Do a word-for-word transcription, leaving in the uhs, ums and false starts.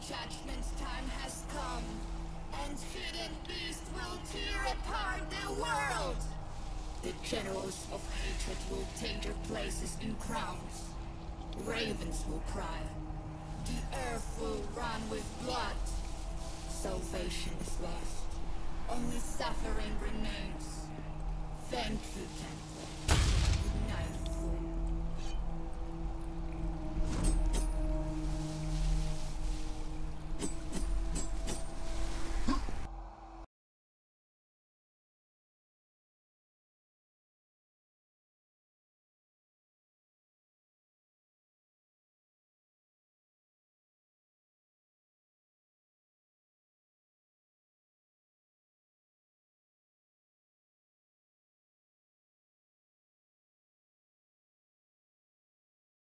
Judgment's time has come, and hidden beast will tear apart the world. The generals of hatred will take their places in crowns. Ravens will cry. The earth will run with blood. Salvation is lost. Only suffering remains. Thank you, Ken.